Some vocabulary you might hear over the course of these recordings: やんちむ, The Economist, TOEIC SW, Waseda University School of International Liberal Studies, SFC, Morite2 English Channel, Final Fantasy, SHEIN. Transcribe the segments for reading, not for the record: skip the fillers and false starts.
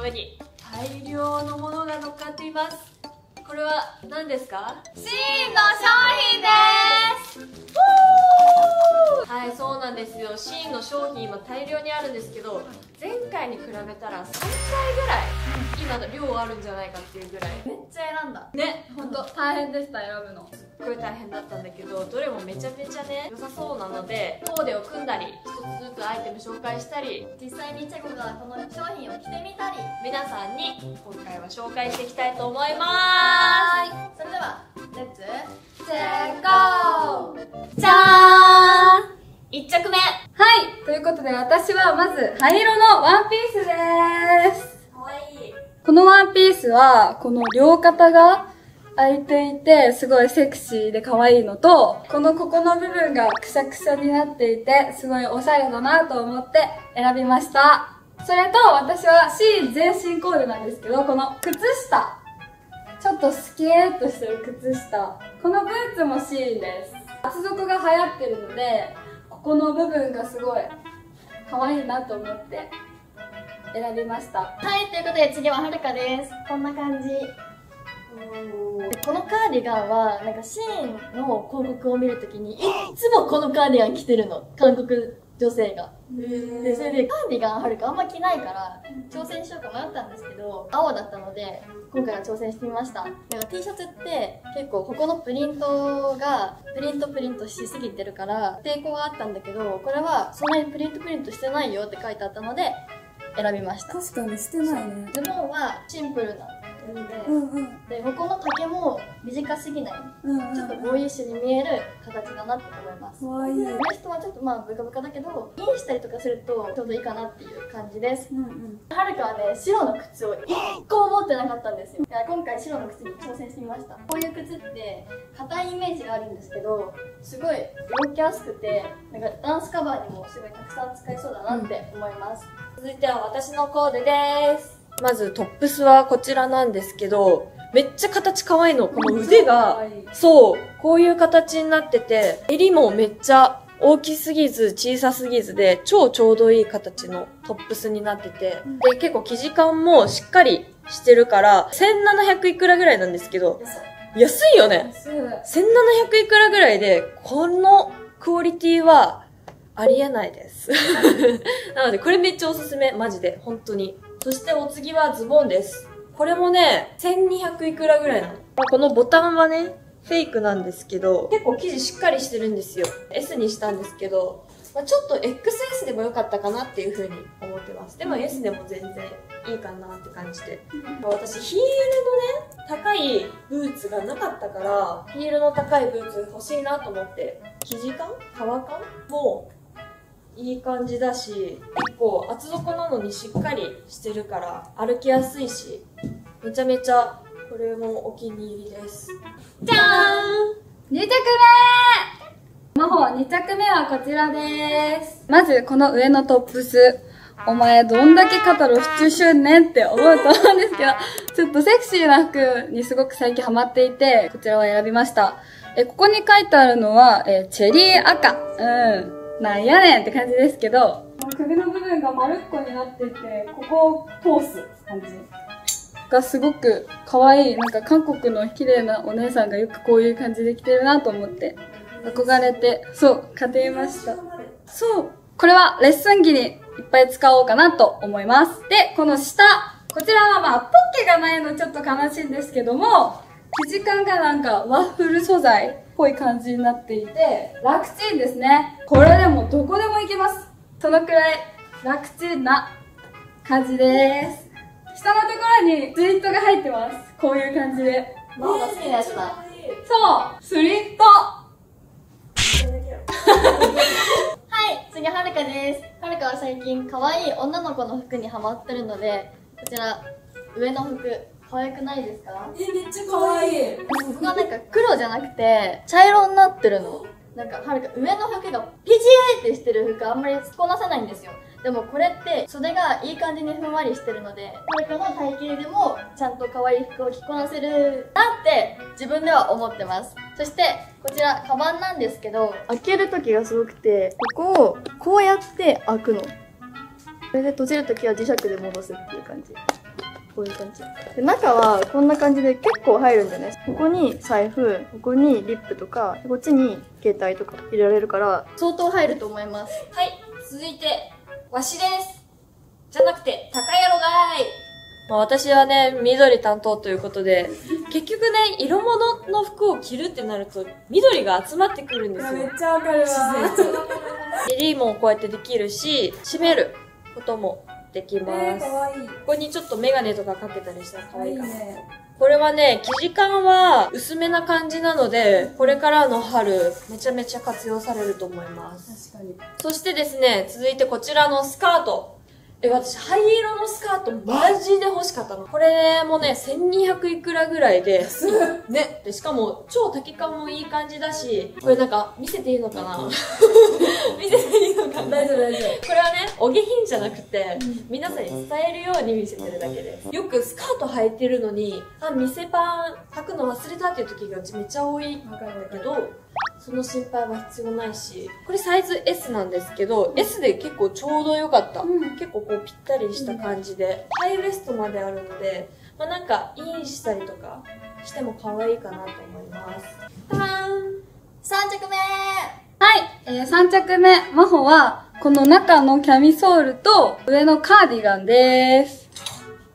の上に大量のものが乗っかっています。これは何ですか？SHEINの商品です。はい、そうなんですよ。SHEINの商品今大量にあるんですけど、前回に比べたら3回ぐらい今量あるんじゃないかっていうぐらいめっちゃ選んだね。ほんと大変でした、選ぶのすっごい大変だったんだけど、どれもめちゃめちゃね良さそうなので、コーデを組んだり一つずつアイテム紹介したり、実際にチェコがこの商品を着てみたり、皆さんに今回は紹介していきたいと思います。それではレッツチェコーじゃーん、1着目。はい、ということで私はまず灰色のワンピースです。かわいい。このワンピースはこの両肩が開いていてすごいセクシーで可愛いのと、ここの部分がくしゃくしゃになっていてすごいおしゃれだなと思って選びました。それと私はSHEIN全身コーデなんですけど、この靴下、ちょっとスキーッとしてる靴下、このブーツもSHEINです。厚底が流行ってるのでこの部分がすごい可愛いなと思って選びました。はい、ということで次ははるかです。こんな感じ。このカーディガンはなんかSHEINの広告を見るときにいつもこのカーディガン着てるの、韓国女性が。でそれでカーディガンはるかあんま着ないから挑戦しようか迷ったんですけど、青だったので今回は挑戦してみました。なんか T シャツって結構ここのプリントがプリントしすぎてるから抵抗があったんだけど、これはそんなにプリントしてないよって書いてあったので選びました。確かにしてないね。ズボンはシンプルなので、でここの丈も短すぎない、ちょっとボーイッシュに見える形だなって思います。ウエストはちょっとまあブカブカだけどインしたりとかするとちょうどいいかなっていう感じです。はるかはね、白の靴を1個持ってなかったんですよ。今回白の靴に挑戦してみました。こういう靴って硬いイメージがあるんですけど、すごい動きやすくてなんかダンスカバーにもすごいたくさん使えそうだなって思います。続いては私のコーデです。まずトップスはこちらなんですけど、めっちゃ形可愛いの。この腕が、そう、こういう形になってて、襟もめっちゃ大きすぎず小さすぎずで、ちょうどいい形のトップスになってて、で、結構生地感もしっかりしてるから、1700いくらぐらいなんですけど、安いよね。1700いくらぐらいで、このクオリティはありえないです。なので、これめっちゃおすすめ。マジで。本当に。そしてお次はズボンです。これもね、1200いくらぐらいなの。このボタンはね、フェイクなんですけど、結構生地しっかりしてるんですよ。S にしたんですけど、ちょっと XS でも良かったかなっていう風に思ってます。でも S でも全然いいかなって感じで。私、ヒールのね、高いブーツがなかったから、ヒールの高いブーツ欲しいなと思って、生地感？革感？もう、いい感じだし、結構厚底なのにしっかりしてるから歩きやすいし、めちゃめちゃこれもお気に入りです。じゃーん、2着目。2着目はこちらです。まずこの上のトップス、お前どんだけ肩露出しゅんねんって思うと思うんですけど、ちょっとセクシーな服にすごく最近ハマっていて、こちらを選びました。ここに書いてあるのはチェリー赤、なんやねんって感じですけど、首の部分が丸っこになってて、ここを通す感じがすごく可愛い。なんか韓国の綺麗なお姉さんがよくこういう感じで着てるなと思って憧れて、そう買ってみました。そう、これはレッスン着にいっぱい使おうかなと思います。で、この下、こちらはまあポッケがないのちょっと悲しいんですけども、生地感がなんかワッフル素材っぽい感じになっていて楽ちんですね。これでもどこでもいけます。そのくらい楽ちんな感じです。下のところにスリットが入ってます。こういう感じで、ママが好きなやつだ。そう、スリット。はい、次はるかです。はるかは最近可愛い女の子の服にハマってるので、こちら上の服可愛くないですか？めっちゃ可愛い。ここがなんか黒じゃなくて茶色になってるの。なんかはるか上の服がピチーってしてる服あんまり着こなせないんですよ。でもこれって袖がいい感じにふんわりしてるので、はるかの体型でもちゃんと可愛い服を着こなせるなって自分では思ってます。そしてこちらカバンなんですけど、開ける時がすごくて、ここをこうやって開くの。これで閉じる時は磁石で戻すっていう感じ。こういう感じで、中はこんな感じで結構入るんじゃない。ここに財布、ここにリップとか、こっちに携帯とか入れられるから相当入ると思います。はい、続いてわしです。じゃなくて高いやろがーい。まあ私はね、緑担当ということで、結局ね、色物の服を着るってなると、緑が集まってくるんですよ。めっちゃわかるわ。襟もこうやってできるし、締めることもできます。可愛い。ここにちょっとメガネとかかけたりしたら可愛いかな。いいね。これはね、生地感は薄めな感じなので、これからの春、めちゃめちゃ活用されると思います。確かに。そしてですね、続いてこちらのスカート。私、灰色のスカート、マジで欲しかったの。これもね、1200いくらぐらいで、ね。で、しかも、超丈感もいい感じだし、これなんか、見せていいのかな見せていいのかな大丈夫、大丈夫。これはね、お下品じゃなくて、皆さんに伝えるように見せてるだけです。よくスカート履いてるのに、あ、店パン履くの忘れたっていう時がうちめっちゃ多いんだけど、その心配は必要ないし、これサイズ S なんですけど、S で結構ちょうど良かった。結構こうぴったりした感じで、ハイウエストまであるので、まあなんかインしたりとかしても可愛いかなと思います。たまーん !3 着目。はい、3着目、まほはこの中のキャミソールと上のカーディガンです。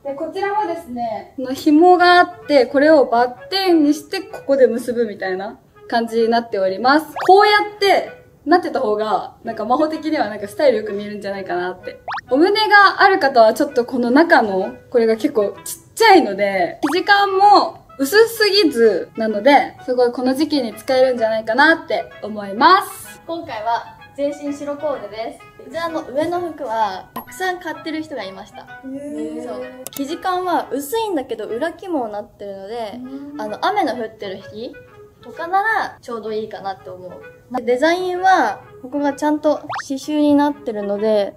でこちらはですね、この紐があって、これをバッテンにしてここで結ぶみたいな感じになっております。こうやってなってた方が、なんか魔法的にはなんかスタイルよく見えるんじゃないかなって。お胸がある方はちょっとこの中の、これが結構ちっちゃいので、生地感も薄すぎずなので、すごいこの時期に使えるんじゃないかなって思います。今回は全身白コーデです。こちらの上の服はたくさん買ってる人がいました。そう、生地感は薄いんだけど裏起毛になってるので、雨の降ってる日とかならちょうどいいかなって思う。デザインはここがちゃんと刺繍になってるので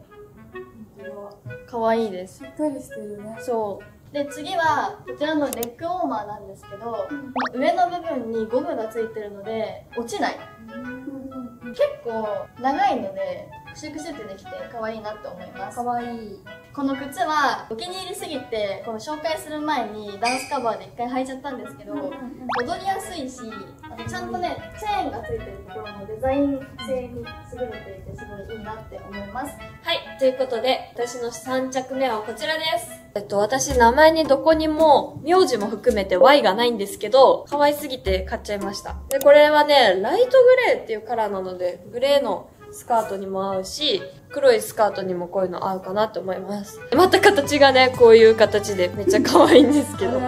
可愛いです。しっかりしてるね。そうで、次はこちらのレッグウォーマーなんですけど、上の部分にゴムがついてるので落ちない。結構長いのでクシュクシュってできて可愛いなって思います。可愛い。この靴はお気に入りすぎて、この紹介する前にダンスカバーで一回履いちゃったんですけど、踊りやすいし、ちゃんとね、チェーンがついてるところもデザイン性に優れていて、すごいいいなって思います。はい、ということで、私の3着目はこちらです。私、名前にどこにも、名字も含めて Y がないんですけど、可愛すぎて買っちゃいました。で、これはね、ライトグレーっていうカラーなので、グレーのスカートにも合うし、黒いスカートにもこういうの合うかなと思います。また形がね、こういう形でめっちゃ可愛いんですけど。写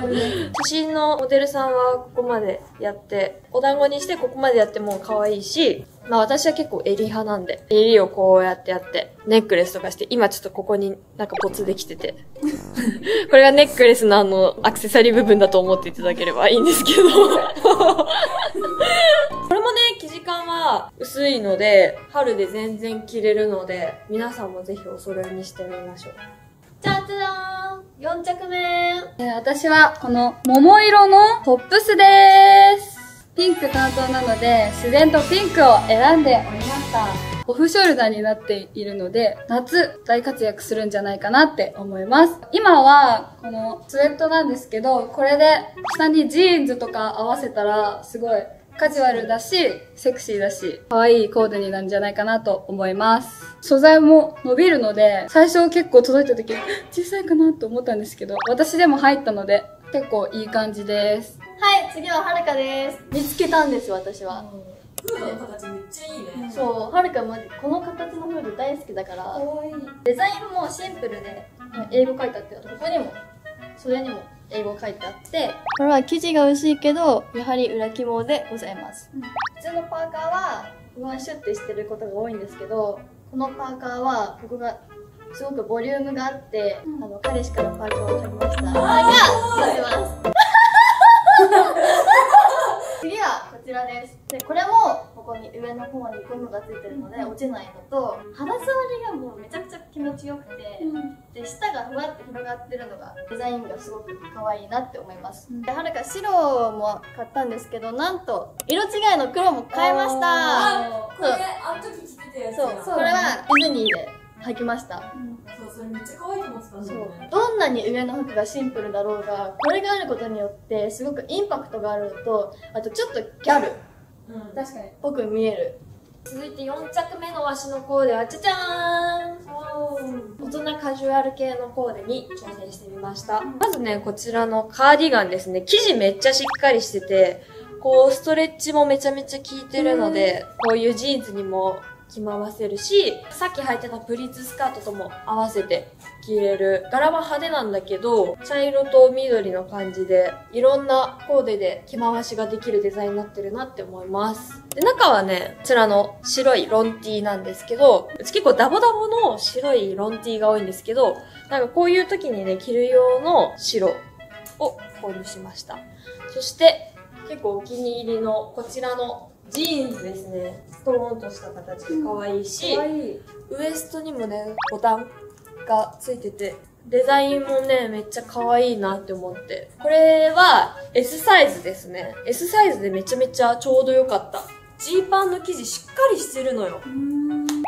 真のモデルさんはここまでやって、お団子にしてここまでやっても可愛いし、まあ私は結構襟派なんで、襟をこうやってやって、ネックレスとかして、今ちょっとここになんかボツできてて。これがネックレスのアクセサリー部分だと思っていただければいいんですけど。これもね、生地感は薄いので、春で全然着れるので、皆さんもぜひお揃いにしてみましょう。じゃじゃーん !4 着目、私はこの桃色のトップスでーす。ピンク担当なので、自然とピンクを選んでおりました。オフショルダーになっているので、夏大活躍するんじゃないかなって思います。今は、このスウェットなんですけど、これで下にジーンズとか合わせたら、すごいカジュアルだし、セクシーだし、可愛いコーデになるんじゃないかなと思います。素材も伸びるので、最初結構届いた時、小さいかなと思ったんですけど、私でも入ったので、結構いい感じです。はい、次ははるかです。見つけたんです、私は。フードの形めっちゃいいね。そう、はるかもこの形のフード大好きだから。可愛い。デザインもシンプルで、英語書いてあって、ここにも、袖にも英語書いてあって、これは生地が薄いけど、やはり裏起毛でございます。普通のパーカーは、ワンシュッてしてることが多いんですけど、このパーカーは、ここが、すごくボリュームがあって、彼氏からパーカーを取りました。パーカー取ります。次はこちらです。でこれもここに上の方にゴムがついてるので落ちないのと、肌触りがもうめちゃくちゃ気持ちよくて、で下がふわって広がってるのがデザインがすごく可愛いなって思います。ではるか白も買ったんですけど、なんと色違いの黒も買いました。これあの時着てたやつ。そう、これはディズニーで履きました。そう、それめっちゃ可愛いと思ってたんだよね。どんなに上の服がシンプルだろうが、これがあることによってすごくインパクトがあるのと、あとちょっとギャル、うん、確かにっぽく見える。続いて4着目のわしのコーデは、じゃじゃーん、大人カジュアル系のコーデに挑戦してみました。まずね、こちらのカーディガンですね。生地めっちゃしっかりしてて、こうストレッチもめちゃめちゃ効いてるので、こういうジーンズにも着回せるし、さっき履いてたプリーツスカートとも合わせて着れる。柄は派手なんだけど、茶色と緑の感じで、いろんなコーデで着回しができるデザインになってるなって思います。で、中はね、こちらの白いロンティーなんですけど、うち結構ダボダボの白いロンティーが多いんですけど、なんかこういう時にね、着る用の白を購入しました。そして、結構お気に入りのこちらのジーンズですね。ストーンとした形で可愛いし、ウエストにもね、ボタンがついてて、デザインもね、めっちゃ可愛いなって思って。これは S サイズですね。S サイズでめちゃめちゃちょうど良かった。ジーパンの生地しっかりしてるのよ。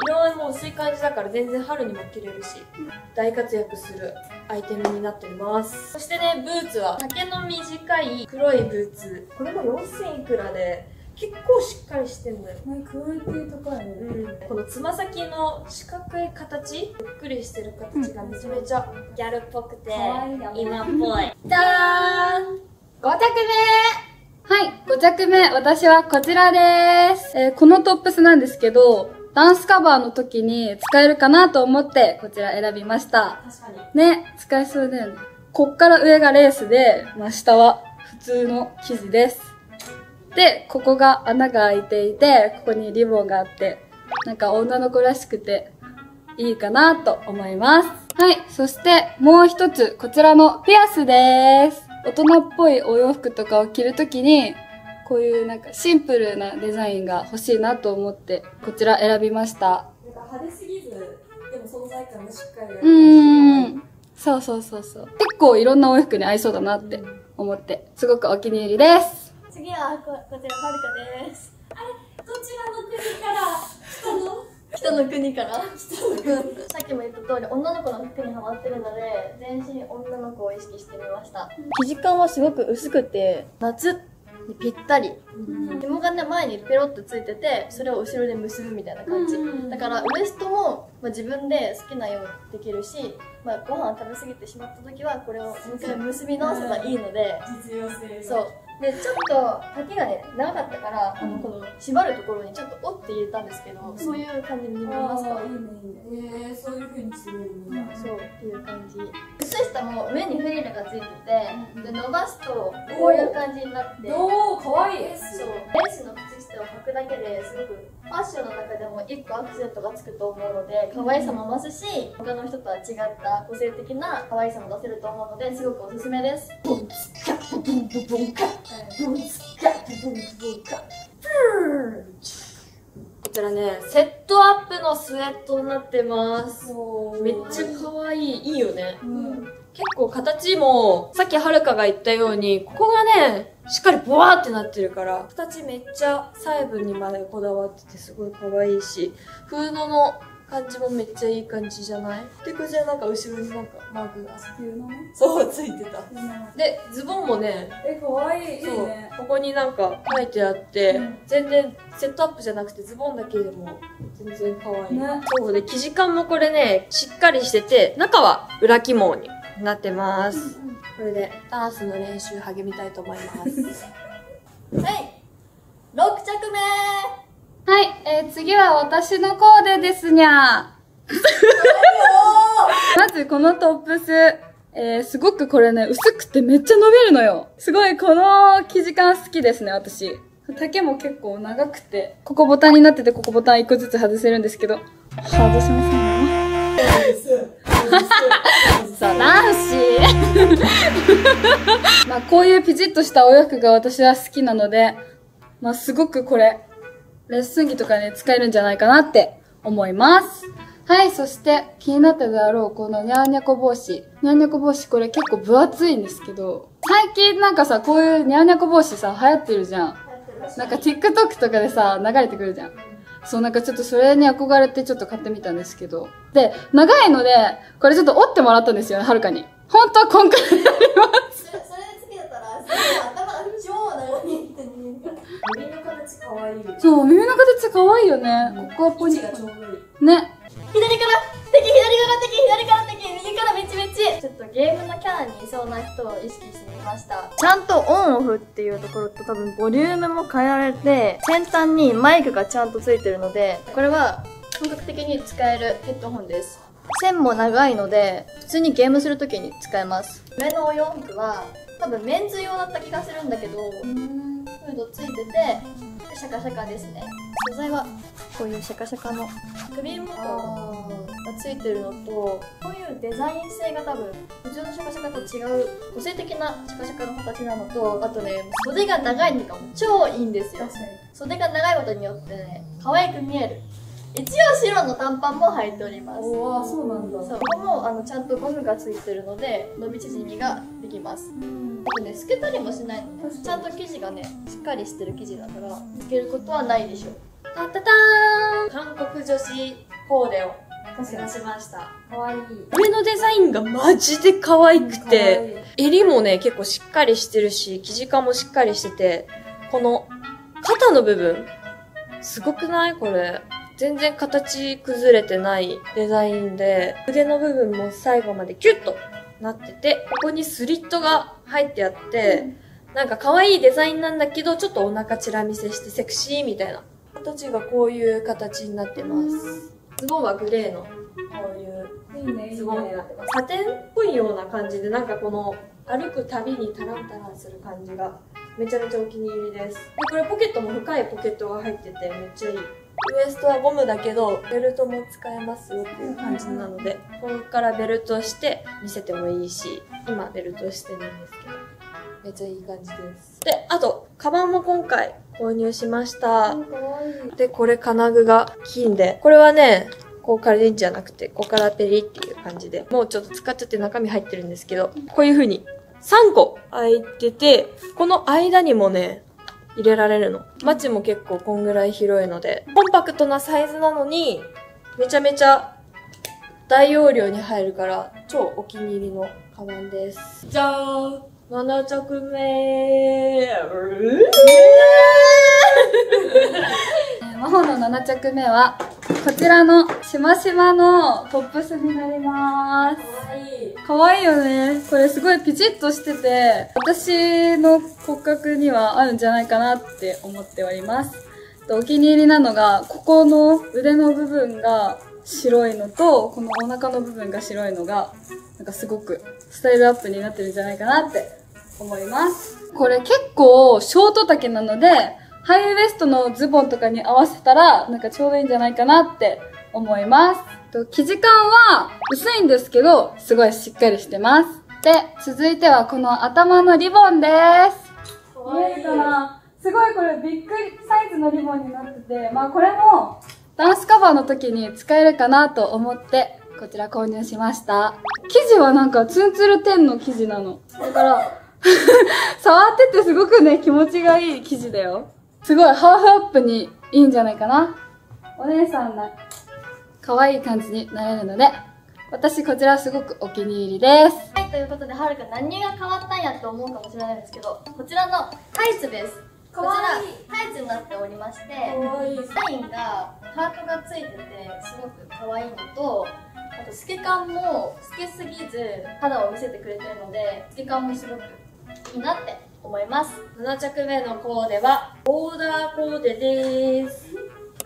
色合いも薄い感じだから全然春にも着れるし、大活躍するアイテムになってます。そしてね、ブーツは丈の短い黒いブーツ、これも4000いくらで結構しっかりしてるんだよ。クオリティ高いね、うん、このつま先の四角い形、ゆっくりしてる形がめちゃめちゃギャルっぽくて今っぽい。じゃーん、5着目。はい、5着目、私はこちらでーす。このトップスなんですけど、ダンスカバーの時に使えるかなと思ってこちら選びました。確かに。ね、使えそうだよね。こっから上がレースで、まあ、下は普通の生地です。で、ここが穴が開いていて、ここにリボンがあって、なんか女の子らしくていいかなと思います。はい、そしてもう一つ、こちらのピアスでーす。大人っぽいお洋服とかを着るときに、こういうなんかシンプルなデザインが欲しいなと思って、こちら選びました。なんか派手すぎず、でも存在感がしっかりある。そうそうそうそう。結構いろんなお洋服に合いそうだなって思って、すごくお気に入りです。次はこちら、はるかです。あれ、こちらの国から、北の国からさっきも言った通り、女の子の服にハマってるので、全身女の子を意識してみました。生地感はすごく薄くて、夏にぴったり。紐がね、前にペロッとついてて、それを後ろで結ぶみたいな感じ。だからウエストも、まあ、自分で好きなようにできるし、まあ、ご飯食べ過ぎてしまった時はこれをもう一回結び直せばいいので、実用性。そうで、ちょっと丈がね、長かったから、この縛るところにちょっと折って入れたんですけど、そういう感じに見えますか？そういう風にするんだ。そうっていう感じ。靴下も上にフリルがついてて、で伸ばすとこういう感じになって、おお、可愛い。そう、レースの靴下を履くだけですごくファッションの中でも一個アクセントがつくと思うので、可愛さも増すし、他の人とは違った個性的な可愛さも出せると思うので、すごくおすすめです。こちらね、セットアップのスウェットになってます。めっちゃ可愛い。いいよね、うん、結構形もさっきはるかが言ったように、ここがねしっかりボワーってなってるから、形めっちゃ細部にまでこだわっててすごい可愛いし、フードの感じもめっちゃいい感じじゃない？で、こちらなんか後ろになんかマグがそう、ついてた。で、ズボンもね、かわいい。そう、ここになんか書いてあって、全然セットアップじゃなくてズボンだけでも全然かわいい。そうで、生地感もこれね、しっかりしてて、中は裏起毛になってます。これでダンスの練習励みたいと思います。はい、6着目。はい、次は私のコーデですにゃー。まずこのトップス、すごくこれね、薄くてめっちゃ伸びるのよ。すごいこの生地感好きですね、私。丈も結構長くて、ここボタンになってて、ここボタン1個ずつ外せるんですけど、外しませんね。そう、男子。まあこういうピチッとしたお洋服が私は好きなので、まあすごくこれ、レッスン着とかね、使えるんじゃないかなって思います。はい、そして気になったであろう、このニャーニャコ帽子。ニャーニャコ帽子、これ結構分厚いんですけど、最近なんかさ、こういうニャーニャコ帽子さ、流行ってるじゃん。なんか TikTok とかでさ、流れてくるじゃん。そう、なんかちょっとそれに憧れてちょっと買ってみたんですけど。で、長いので、これちょっと折ってもらったんですよね、はるかに。本当はこんくらいあります。それでつけたら、頭が超長いって耳の形かわいい。そう、耳の形かわいいよね。うん、ここはポニーがちょうどいい。ね。左から敵、右からめちめち。ちょっとゲームのキャラにいそうな人を意識してみました。ちゃんとオンオフっていうところと多分ボリュームも変えられて、先端にマイクがちゃんとついてるので、これは本格的に使えるヘッドホンです。線も長いので、普通にゲームするときに使えます。上のお洋服は多分メンズ用だった気がするんだけど、フードついてて、シャカシャカですね。素材はこういうシャカシャカの首元がついてるのと、こういうデザイン性が多分普通のシャカシャカと違う個性的なシャカシャカの形なのと、あとね、袖が長いのが超いいんですよ。袖が長いことによってね、可愛く見える。一応白の短パンも履いております。おー、そうなんだ。そう、ここもちゃんとゴムがついてるので伸び縮みができます。ね、透けたりもしないので、ちゃんと生地がね、しっかりしてる生地だから透けることはないでしょう。たったたーん、韓国女子コーデを確かにしました。かわいい。上のデザインがマジで可愛くて、襟もね、結構しっかりしてるし、生地感もしっかりしてて、この肩の部分すごくない？これ全然形崩れてないデザインで、腕の部分も最後までキュッとなってて、ここにスリットが入ってあって、なんか可愛いデザインなんだけど、ちょっとお腹ちら見せしてセクシーみたいな形がこういう形になってます。ズボンはグレーのこういうズボンになってます。サテンっぽいような感じで、なんかこの歩くたびにタランタランする感じがめちゃめちゃお気に入りです。で、これポケットも深いポケットが入っててめっちゃいい。ウエストはゴムだけど、ベルトも使えますよっていう感じなので、ここからベルトして見せてもいいし、今ベルトしてるんですけど、めっちゃいい感じです。で、あと、カバンも今回購入しました。で、これ金具が金で、これはね、こうからでじゃなくて、ここからペリっていう感じで、もうちょっと使っちゃって中身入ってるんですけど、こういう風に3個開いてて、この間にもね、入れられるの。マチも結構こんぐらい広いので、コンパクトなサイズなのに、めちゃめちゃ大容量に入るから、超お気に入りのカバンです。じゃーん！ 7 着目魔法の7着目は、こちらのしましまのポップスになります。かわいい。かわいいよね。これすごいピチッとしてて、私の骨格には合うんじゃないかなって思っております。お気に入りなのが、ここの腕の部分が白いのと、このお腹の部分が白いのが、なんかすごくスタイルアップになってるんじゃないかなって思います。これ結構ショート丈なので、ハイウエストのズボンとかに合わせたら、なんかちょうどいいんじゃないかなって思います。生地感は薄いんですけど、すごいしっかりしてます。で、続いてはこの頭のリボンです。かわいい。見えるかな？すごいこれびっくりサイズのリボンになってて、まあこれもダンスカバーの時に使えるかなと思って、こちら購入しました。生地はなんかツンツルテンの生地なの。だから、触っててすごくね、気持ちがいい生地だよ。すごいハーフアップにいいんじゃないかな。お姉さんが可愛い感じになれるので、私こちらすごくお気に入りです。はい、ということで、はるか何が変わったんやと思うかもしれないんですけど、こちらのタイツです。こちらタイツになっておりまして、サインがハートがついてて、すごく可愛いのと、あと透け感も透けすぎず肌を見せてくれてるので、透け感もすごくいいなって思います。7着目のコーデは、ボーダーコーデです。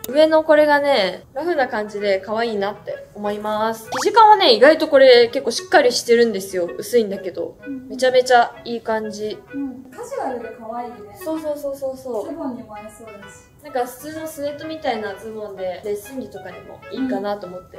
上のこれがね、ラフな感じで可愛いなって思います。生地感はね、意外とこれ結構しっかりしてるんですよ。薄いんだけど。めちゃめちゃいい感じ。うん、カジュアルで可愛いね。そう。ズボンにも合いそうだし。なんか普通のスウェットみたいなズボンで、レッスン着とかにもいいかなと思って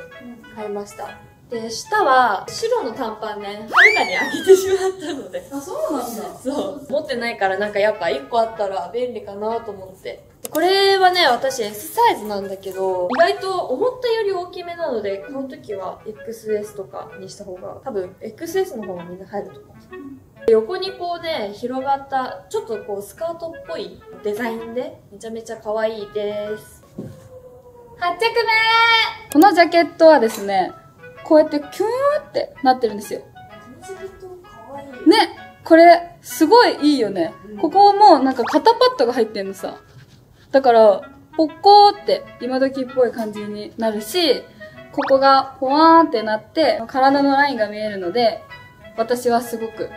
買いました。で、下は、白の短パンね、はるかにあげてしまったので。あ、そうなんだ。そう。持ってないから、なんかやっぱ1個あったら便利かなと思って。これはね、私 S サイズなんだけど、意外と思ったより大きめなので、この時は XS とかにした方が、多分 XS の方がみんな入ると思う。横にこうね、広がった、ちょっとこうスカートっぽいデザインで、めちゃめちゃ可愛いです。8着目。このジャケットはですね、こうやってキューンってなってるんですよ。ね、これすごいいいよね。ここもなんか肩パッドが入ってんのさ。だから、ポッコーって今時っぽい感じになるし、ここがポワーンってなって、体のラインが見えるので、私はすごく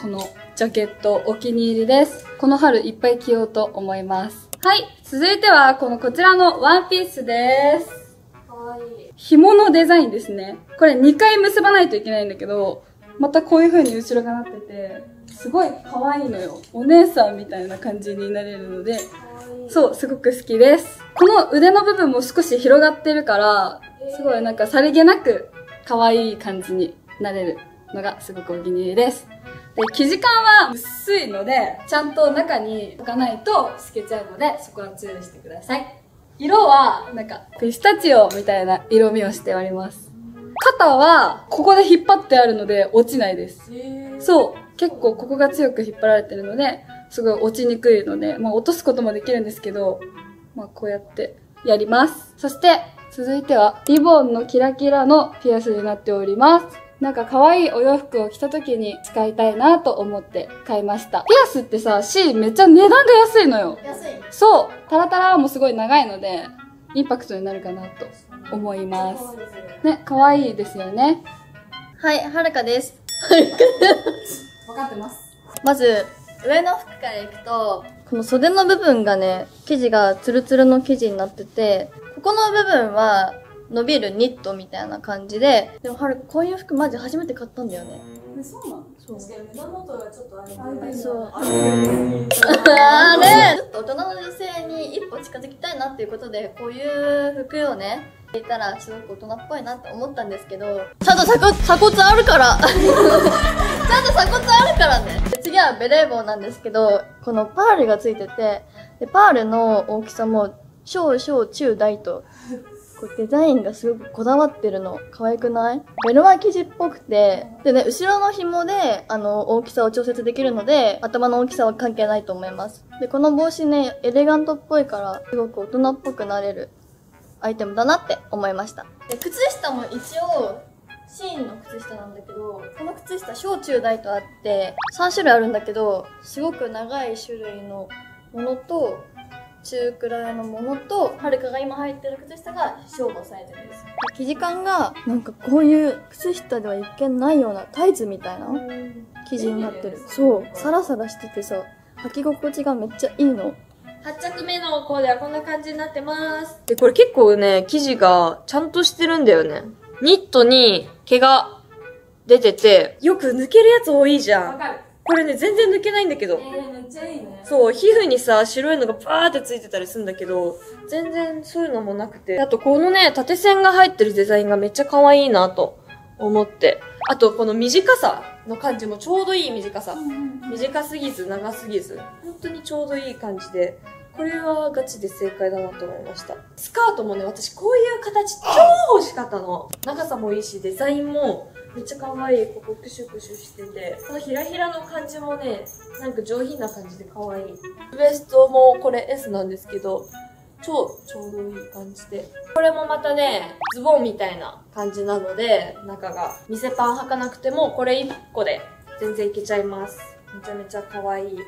このジャケットお気に入りです。この春いっぱい着ようと思います。はい、続いてはこちらのワンピースです。紐のデザインですね。これ2回結ばないといけないんだけど、またこういう風に後ろがなってて、すごい可愛いのよ。お姉さんみたいな感じになれるので、そう、すごく好きです。この腕の部分も少し広がってるから、すごいなんかさりげなく可愛い感じになれるのがすごくお気に入りです。で、生地感は薄いので、ちゃんと中に置かないと透けちゃうので、そこは注意してください。色は、なんか、ピスタチオみたいな色味をしております。肩は、ここで引っ張ってあるので、落ちないです。そう。結構ここが強く引っ張られてるので、すごい落ちにくいので、まあ落とすこともできるんですけど、まあこうやってやります。そして、続いては、リボンのキラキラのピアスになっております。なんか可愛いお洋服を着た時に使いたいなと思って買いました。ピアスってさ、SHEINめっちゃ値段が安いのよ。安い。そう。タラタラもすごい長いので、インパクトになるかなと思います。ね、可愛いですよね。はい、はるかです。はるかです。わかってます。まず、上の服からいくと、この袖の部分がね、生地がツルツルの生地になってて、ここの部分は伸びるニットみたいな感じで、でもはるか、こういう服マジ初めて買ったんだよね。そうなの？そう。目元がちょっとあれちょっと大人の女性に一歩近づきたいなっていうことで、こういう服をね、着ていたらすごく大人っぽいなって思ったんですけど、ちゃんと鎖骨あるからちゃんと鎖骨あるからね。次はベレー帽なんですけど、このパールがついてて、でパールの大きさも小小中大と、こうデザインがすごくこだわってるの。可愛くない？ベルマ生地っぽくて、でね、後ろの紐で、大きさを調節できるので、頭の大きさは関係ないと思います。で、この帽子ね、エレガントっぽいから、すごく大人っぽくなれるアイテムだなって思いました。で、靴下も一応、SHEINの靴下なんだけど、この靴下、小中大とあって、3種類あるんだけど、すごく長い種類のものと、中くらいのものと、はるかが今入ってる靴下が小のサイズです。生地感が、なんかこういう靴下では一見ないようなタイツみたいな生地になってる。そう。サラサラしててさ、履き心地がめっちゃいいの。8着目のコーデはこんな感じになってます。で、これ結構ね、生地がちゃんとしてるんだよね。ニットに毛が出てて、よく抜けるやつ多いじゃん。わかる。これね、全然抜けないんだけど。めっちゃいいね。そう、皮膚にさ、白いのがバーってついてたりするんだけど、全然そういうのもなくて。あと、このね、縦線が入ってるデザインがめっちゃ可愛いなと思って。あと、この短さの感じもちょうどいい短さ。短すぎず、長すぎず。本当にちょうどいい感じで。これはガチで正解だなと思いました。スカートもね、私こういう形超欲しかったの。長さもいいし、デザインもめっちゃ可愛い。ここクシュクシュしてて、このひらひらの感じもね、なんか上品な感じで可愛い。ウエストもこれ S なんですけど、ちょうどいい感じで。これもまたね、ズボンみたいな感じなので、中が店パン履かなくても、これ1個で全然いけちゃいます。めちゃめちゃ可愛い。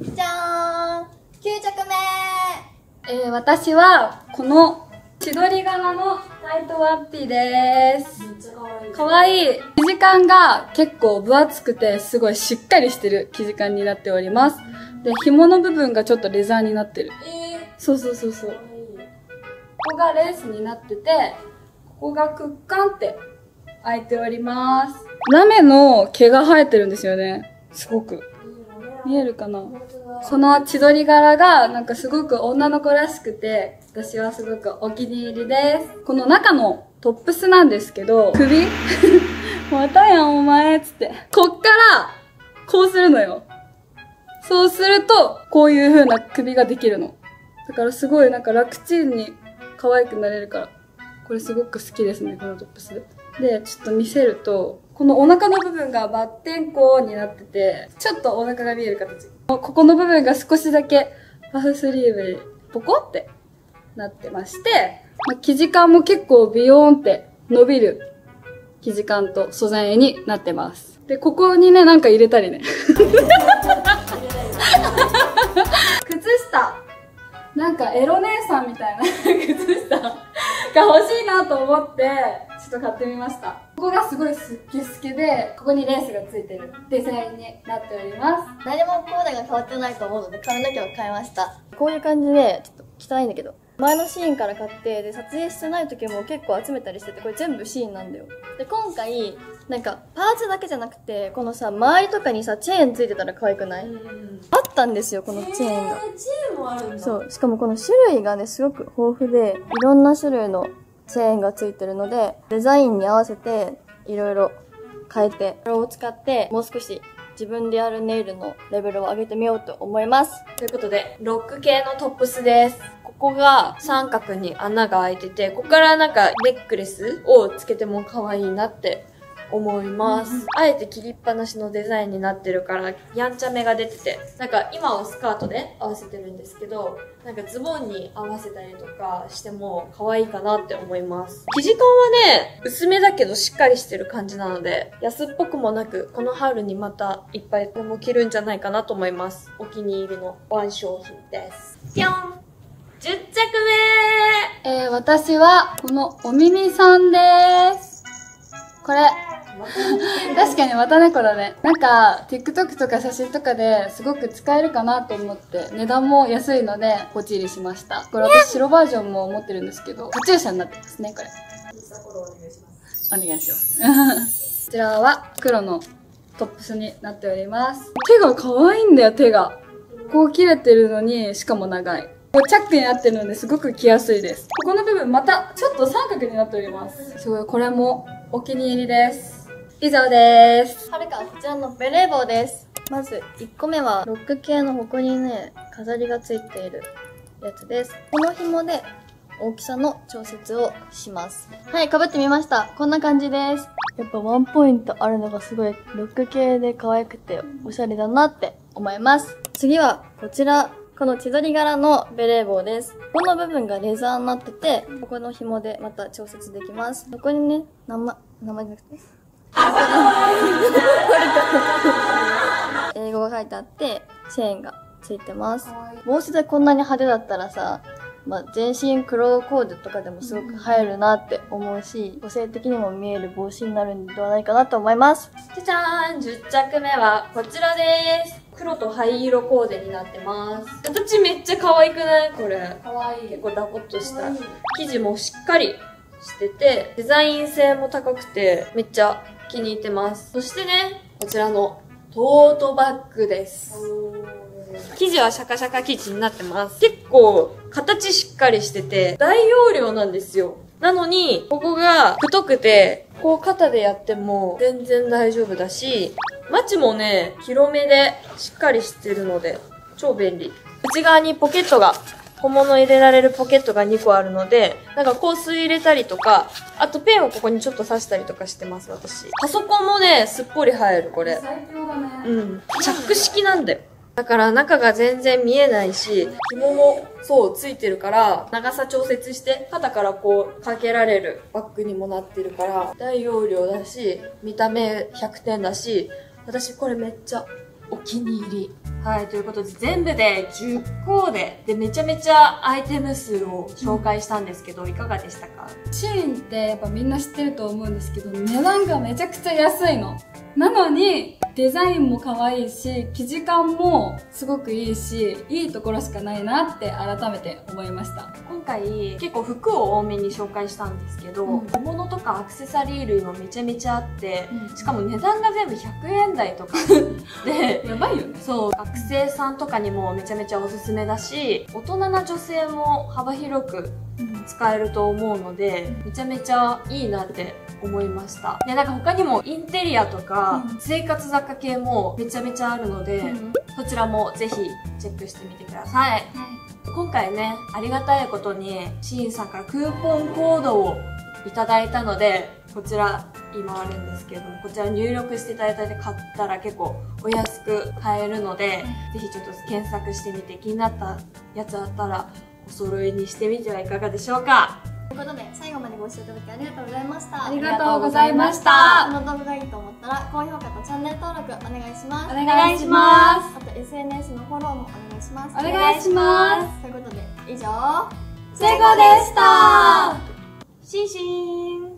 じゃーん！9着目。私はこの千鳥柄のタイトワンピです。めっちゃかわいい。生地感が結構分厚くて、すごいしっかりしてる生地感になっております。で、紐の部分がちょっとレザーになってる。そう。ここがレースになってて、ここがクッカンって開いております。ラメの毛が生えてるんですよね。すごく見えるかな。この千鳥柄がなんかすごく女の子らしくて、私はすごくお気に入りです。この中のトップスなんですけど、首またやんお前つって。こっから、こうするのよ。そうすると、こういう風な首ができるの。だからすごいなんか楽ちんに可愛くなれるから。これすごく好きですね、このトップス。で、ちょっと見せると、このお腹の部分がバッテンコになってて、ちょっとお腹が見える形。ここの部分が少しだけパフスリーブにポコってなってまして、生地感も結構ビヨーンって伸びる生地感と素材になってます。で、ここにね、なんか入れたりね。靴下。なんかエロ姉さんみたいな靴下が欲しいなと思って、ちょっと買ってみました。ここがすごいスッキスキで、ここにレースがついてるデザインになっております。誰もコーデが変わってないと思うので、髪の毛を変えました。こういう感じで、ちょっと汚いんだけど。前のSHEINから買って、で、撮影してない時も結構集めたりしてて、これ全部SHEINなんだよ。で、今回、なんか、パーツだけじゃなくて、このさ、周りとかにさ、チェーンついてたら可愛くない？あったんですよ、このチェーンが。チェーンもあるんだ。そう。しかもこの種類がね、すごく豊富で、いろんな種類のチェーンがついてるので、デザインに合わせて、いろいろ変えて、これを使って、もう少し、自分でやるネイルのレベルを上げてみようと思います。ということで、ロック系のトップスです。ここが三角に穴が開いてて、ここからなんかネックレスをつけても可愛いなって思います。あえて切りっぱなしのデザインになってるから、やんちゃめが出てて、なんか今はスカートで合わせてるんですけど、なんかズボンに合わせたりとかしても可愛いかなって思います。生地感はね、薄めだけどしっかりしてる感じなので、安っぽくもなく、この春にまたいっぱいこれも着るんじゃないかなと思います。お気に入りのワン商品です。ぴょん！10着目！私はこのお耳さんです。これ。確かにまた猫だね。なんか、TikTok とか写真とかですごく使えるかなと思って、値段も安いので、ポチ入りしました。これ私白バージョンも持ってるんですけど、カチューシャになってますね、これ。お願いします。こちらは黒のトップスになっております。手が可愛いんだよ、手が。こう切れてるのに、しかも長い。こうチャックになってるのですごく着やすいです。ここの部分また、ちょっと三角になっております。すごい、これもお気に入りです。以上です。はるか、こちらのベレー帽です。まず、1個目は、ロック系のここにね、飾りがついているやつです。この紐で、大きさの調節をします。はい、被ってみました。こんな感じです。やっぱワンポイントあるのがすごい、ロック系で可愛くて、おしゃれだなって思います。次は、こちら。この千鳥柄のベレー帽です。この部分がレザーになってて、ここの紐でまた調節できます。ここにね、名前じゃなくて。英語が書いてあって、チェーンがついてます。帽子でこんなに派手だったらさ、まあ、全身黒コーデとかでもすごく映えるなって思うし、個性的にも見える帽子になるんではないかなと思います。じゃじゃーん !10 着目はこちらです。黒と灰色コーデになってます。形めっちゃ可愛くないこれ。可愛い。結構ダコッとした。生地もしっかりしてて、デザイン性も高くて、めっちゃ気に入ってます。そしてね、こちらのトートバッグです。生地はシャカシャカ生地になってます。結構形しっかりしてて、大容量なんですよ。なのに、ここが太くて、こう肩でやっても全然大丈夫だし、マチもね、広めでしっかりしてるので、超便利。内側にポケットが、小物入れられるポケットが2個あるので、なんか香水入れたりとか、あとペンをここにちょっと刺したりとかしてます、私。パソコンもね、すっぽり入る、これ。最強だね。うん。チャック式なんだよ。だから中が全然見えないし、紐もそうついてるから、長さ調節して肩からこうかけられるバッグにもなってるから、大容量だし、見た目100点だし、私これめっちゃお気に入り。はい、ということで全部で10コーデでめちゃめちゃアイテム数を紹介したんですけど、いかがでしたか？SHEINってやっぱみんな知ってると思うんですけど、値段がめちゃくちゃ安いの。なのに、デザインも可愛いし、生地感もすごくいいし、いいところしかないなって改めて思いました。今回、結構服を多めに紹介したんですけど、小物とかアクセサリー類もめちゃめちゃあって、しかも値段が全部100円台とかで、やばいよね。そう、学生さんとかにもめちゃめちゃおすすめだし、大人な女性も幅広く使えると思うので、めちゃめちゃいいなって思いました。で、なんか他にもインテリアとか、生活雑貨系もめちゃめちゃあるので、そちらもぜひチェックしてみてください。今回ね、ありがたいことに、SHEINさんからクーポンコードをいただいたので、こちら、今あるんですけど、こちら入力していただいて買ったら結構お安く買えるので、ぜひちょっと検索してみて気になったやつあったら、お揃いにしてみてはいかがでしょうか。ということで、最後までご視聴いただきありがとうございました。ありがとうございました。この動画がいいと思ったら、高評価とチャンネル登録お願いします。お願いします。あと SNS のフォローもお願いします。お願いします。ということで、以上、セゴでした。シンシン。